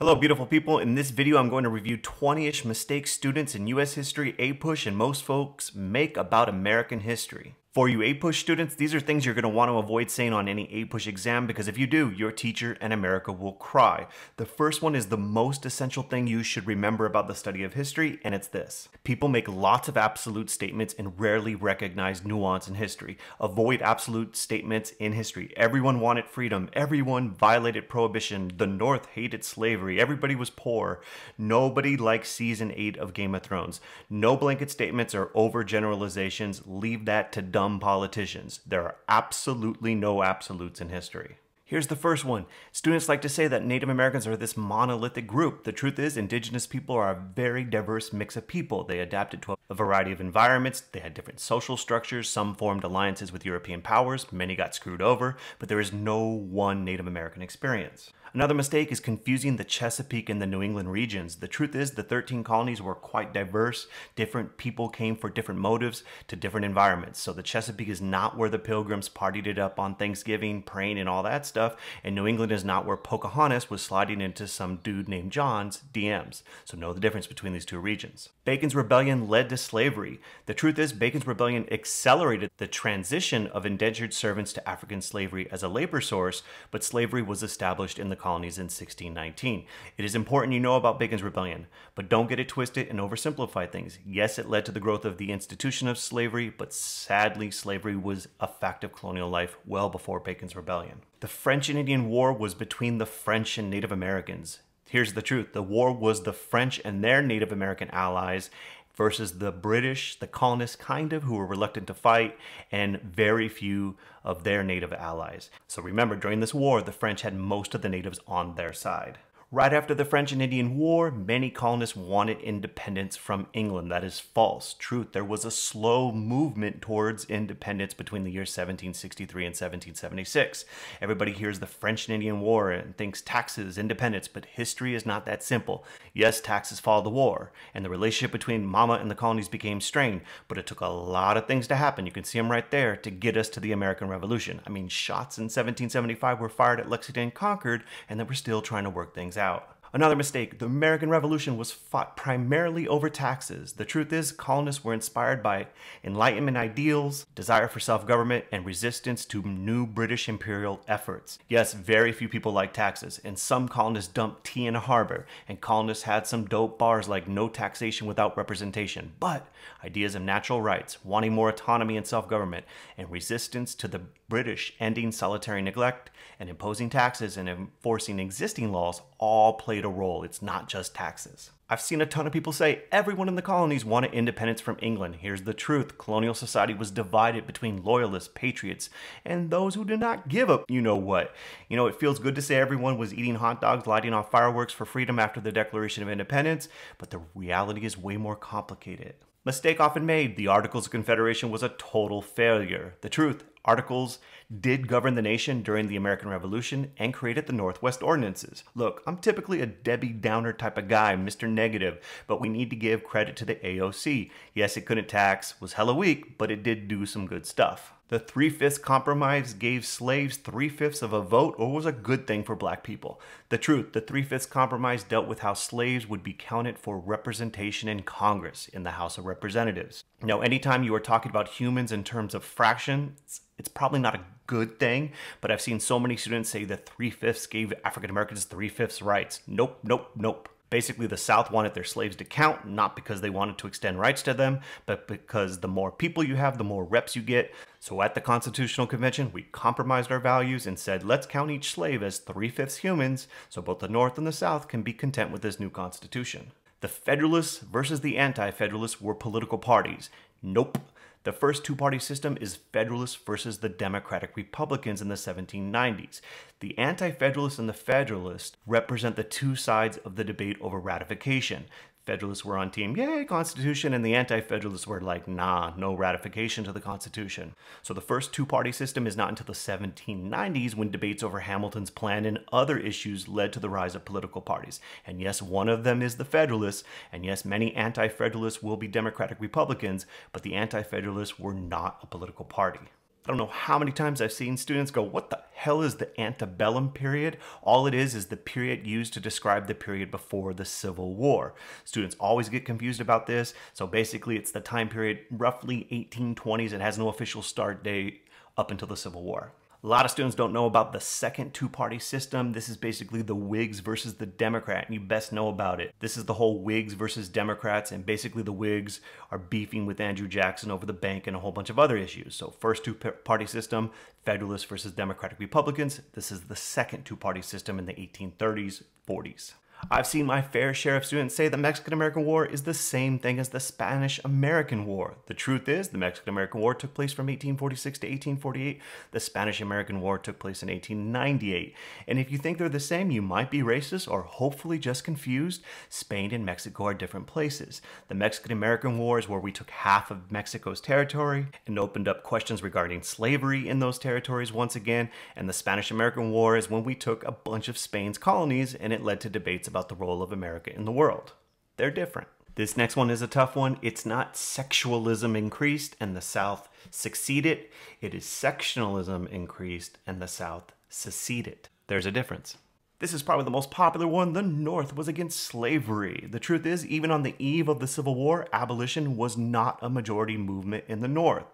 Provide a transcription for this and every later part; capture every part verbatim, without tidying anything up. Hello beautiful people, in this video I'm going to review twenty-ish mistakes students in U S history, APUSH, and most folks make about American history. For you APUSH students, these are things you're going to want to avoid saying on any APUSH exam because if you do, your teacher and America will cry. The first one is the most essential thing you should remember about the study of history, and it's this. People make lots of absolute statements and rarely recognize nuance in history. Avoid absolute statements in history. Everyone wanted freedom. Everyone violated prohibition. The North hated slavery. Everybody was poor. Nobody likes season eight of Game of Thrones. No blanket statements or overgeneralizations. Leave that to dumb politicians. There are absolutely no absolutes in history. Here's the first one. Students like to say that Native Americans are this monolithic group. The truth is, indigenous people are a very diverse mix of people. They adapted to a variety of environments. They had different social structures. Some formed alliances with European powers. Many got screwed over, but there is no one Native American experience. Another mistake is confusing the Chesapeake and the New England regions. The truth is, the thirteen colonies were quite diverse. Different people came for different motives to different environments. So the Chesapeake is not where the Pilgrims partied it up on Thanksgiving, praying and all that stuff. And New England is not where Pocahontas was sliding into some dude named John's D Ms. So know the difference between these two regions. Bacon's Rebellion led to slavery. The truth is, Bacon's Rebellion accelerated the transition of indentured servants to African slavery as a labor source, but slavery was established in the colonies in sixteen nineteen. It is important you know about Bacon's Rebellion, but don't get it twisted and oversimplify things. Yes, it led to the growth of the institution of slavery, but sadly, slavery was a fact of colonial life well before Bacon's Rebellion. The French and Indian War was between the French and Native Americans. Here's the truth. The war was the French and their Native American allies versus the British, the colonists kind of, who were reluctant to fight, and very few of their native allies. So remember, during this war, the French had most of the natives on their side. Right after the French and Indian War, many colonists wanted independence from England. That is false. Truth, there was a slow movement towards independence between the years seventeen sixty-three and seventeen seventy-six. Everybody hears the French and Indian War and thinks taxes, independence, but history is not that simple. Yes, taxes followed the war, and the relationship between Mama and the colonies became strained, but it took a lot of things to happen. You can see them right there to get us to the American Revolution. I mean, shots in seventeen seventy-five were fired at Lexington and Concord, and they were still trying to work things out. out. Another mistake, the American Revolution was fought primarily over taxes. The truth is, colonists were inspired by Enlightenment ideals, desire for self-government, and resistance to new British imperial efforts. Yes, very few people like taxes, and some colonists dumped tea in a harbor, and colonists had some dope bars like no taxation without representation, but ideas of natural rights, wanting more autonomy and self-government, and resistance to the British ending solitary neglect, and imposing taxes and enforcing existing laws all played a role. It's not just taxes. I've seen a ton of people say everyone in the colonies wanted independence from England. Here's the truth. Colonial society was divided between loyalists, patriots, and those who did not give up you know what. You know, it feels good to say everyone was eating hot dogs, lighting off fireworks for freedom after the Declaration of Independence, but the reality is way more complicated. Mistake often made, the Articles of Confederation was a total failure. The truth, Articles did govern the nation during the American Revolution and created the Northwest Ordinances. Look, I'm typically a Debbie Downer type of guy, Mister Negative, but we need to give credit to the A O C. Yes, it couldn't tax, was hella weak, but it did do some good stuff. The Three-Fifths Compromise gave slaves three-fifths of a vote, or was a good thing for black people. The truth, the Three-Fifths Compromise dealt with how slaves would be counted for representation in Congress, in the House of Representatives. Now, anytime you are talking about humans in terms of fractions, it's probably not a good thing, but I've seen so many students say that three-fifths gave African Americans three-fifths rights. Nope, nope, nope. Basically, the South wanted their slaves to count, not because they wanted to extend rights to them, but because the more people you have, the more reps you get. So at the Constitutional Convention, we compromised our values and said, let's count each slave as three-fifths humans, so both the North and the South can be content with this new Constitution. The Federalists versus the Anti-Federalists were political parties. Nope. The first two-party system is Federalists versus the Democratic-Republicans in the seventeen nineties. The Anti-Federalists and the Federalists represent the two sides of the debate over ratification. Federalists were on team, yay, Constitution, and the Anti-Federalists were like, nah, no ratification to the Constitution. So the first two-party system is not until the seventeen nineties when debates over Hamilton's plan and other issues led to the rise of political parties. And yes, one of them is the Federalists, and yes, many Anti-Federalists will be Democratic Republicans, but the Anti-Federalists were not a political party. I don't know how many times I've seen students go, what the hell is the antebellum period? All it is is the period used to describe the period before the Civil War. Students always get confused about this. So basically it's the time period roughly eighteen twenties. It has no official start date up until the Civil War. A lot of students don't know about the second two-party system. This is basically the Whigs versus the Democrat, and you best know about it. This is the whole Whigs versus Democrats, and basically the Whigs are beefing with Andrew Jackson over the bank and a whole bunch of other issues. So first two-party system, Federalists versus Democratic-Republicans. This is the second two-party system in the eighteen thirties, forties. I've seen my fair share of students say the Mexican-American War is the same thing as the Spanish-American War. The truth is, the Mexican-American War took place from eighteen forty-six to eighteen forty-eight. The Spanish-American War took place in eighteen ninety-eight. And if you think they're the same, you might be racist or hopefully just confused. Spain and Mexico are different places. The Mexican-American War is where we took half of Mexico's territory and opened up questions regarding slavery in those territories once again. And the Spanish-American War is when we took a bunch of Spain's colonies, and it led to debates about the role of America in the world. They're different. This next one is a tough one. It's not sectionalism increased and the South succeeded. It is sectionalism increased and the South seceded. There's a difference. This is probably the most popular one. The North was against slavery. The truth is, even on the eve of the Civil War, abolition was not a majority movement in the North.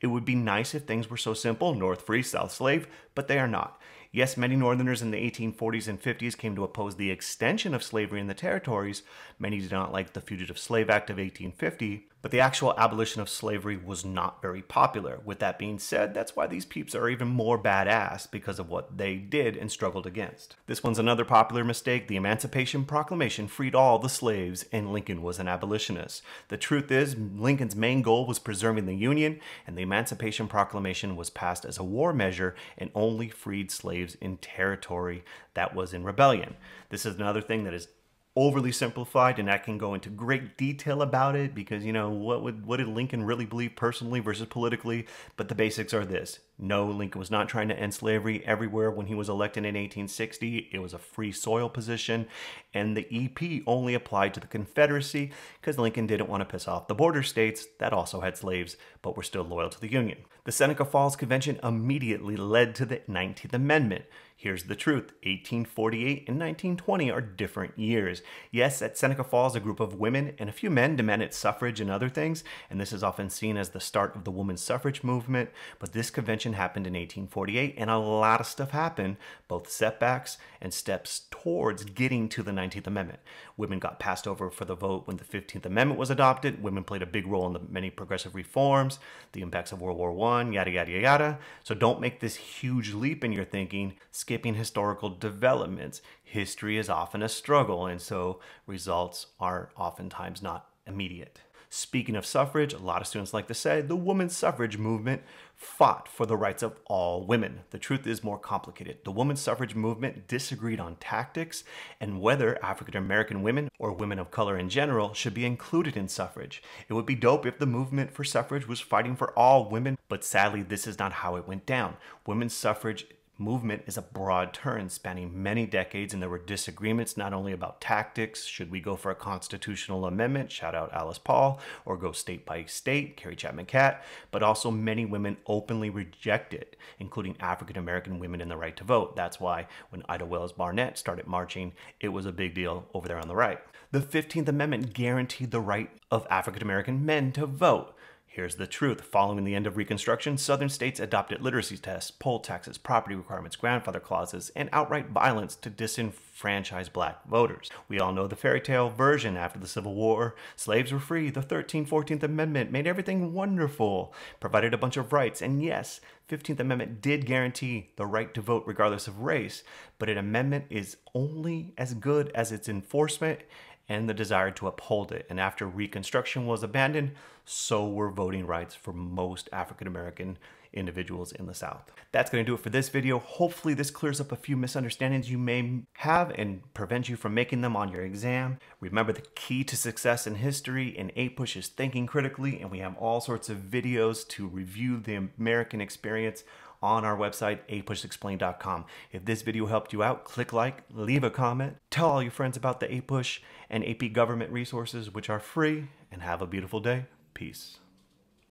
It would be nice if things were so simple, North free, South slave, but they are not. Yes, many Northerners in the eighteen forties and fifties came to oppose the extension of slavery in the territories. Many did not like the Fugitive Slave Act of eighteen fifty, but the actual abolition of slavery was not very popular. With that being said, that's why these peeps are even more badass, because of what they did and struggled against. This one's another popular mistake. The Emancipation Proclamation freed all the slaves, and Lincoln was an abolitionist. The truth is, Lincoln's main goal was preserving the Union, and the Emancipation Proclamation was passed as a war measure and only freed slaves in territory that was in rebellion. This is another thing that is overly simplified, and I can go into great detail about it because, you know, what would what did Lincoln really believe personally versus politically? But the basics are this. No, Lincoln was not trying to end slavery everywhere. When he was elected in eighteen sixty, it was a free soil position, and the E P only applied to the Confederacy because Lincoln didn't want to piss off the border states that also had slaves but were still loyal to the Union. The Seneca Falls Convention immediately led to the nineteenth Amendment. Here's the truth, eighteen forty-eight and nineteen twenty are different years. Yes, at Seneca Falls, a group of women and a few men demanded suffrage and other things, and this is often seen as the start of the women's suffrage movement, but this convention happened in eighteen forty-eight, and a lot of stuff happened, both setbacks and steps towards getting to the nineteenth Amendment. Women got passed over for the vote when the fifteenth Amendment was adopted. Women played a big role in the many progressive reforms, the impacts of World War One, yada, yada, yada. So don't make this huge leap in your thinking. Skipping historical developments. History is often a struggle, and so results are oftentimes not immediate. Speaking of suffrage, a lot of students like to say the women's suffrage movement fought for the rights of all women. The truth is more complicated. The women's suffrage movement disagreed on tactics and whether African American women or women of color in general should be included in suffrage. It would be dope if the movement for suffrage was fighting for all women, but sadly this is not how it went down. Women's suffrage movement is a broad term spanning many decades, and there were disagreements not only about tactics. Should we go for a constitutional amendment, shout out Alice Paul, or go state by state, Carrie Chapman Catt, but also many women openly reject it, including African American women in the right to vote. That's why when Ida Wells Barnett started marching, it was a big deal over there on the right. The fifteenth Amendment guaranteed the right of African American men to vote. Here's the truth. Following the end of Reconstruction, Southern states adopted literacy tests, poll taxes, property requirements, grandfather clauses, and outright violence to disenfranchise black voters. We all know the fairy tale version. After the Civil War, slaves were free. The thirteenth, fourteenth Amendment made everything wonderful, provided a bunch of rights, and yes, fifteenth Amendment did guarantee the right to vote regardless of race, but an amendment is only as good as its enforcement and the desire to uphold it. And after Reconstruction was abandoned, so were voting rights for most African American individuals in the South. That's going to do it for this video. Hopefully this clears up a few misunderstandings you may have and prevents you from making them on your exam. Remember, the key to success in history and APUSH is thinking critically, and we have all sorts of videos to review the American experience on our website, apush explained dot com. If this video helped you out, click like, leave a comment, tell all your friends about the APUSH and A P government resources, which are free, and have a beautiful day. Peace.